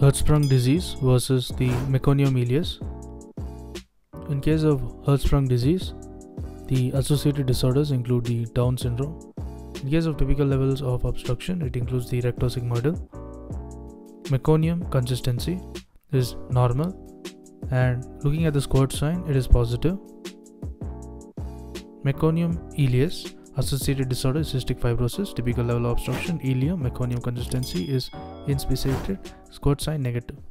Hirschsprung disease versus the meconium ileus. In case of Hirschsprung disease, the associated disorders include the Down syndrome. In case of typical levels of obstruction, it includes the rectosigmoidal. Meconium consistency is normal, and looking at the scored sign, it is positive. Meconium ileus associated disorder is cystic fibrosis, typical level of obstruction ileum, meconium consistency is inspissated, scored sign negative.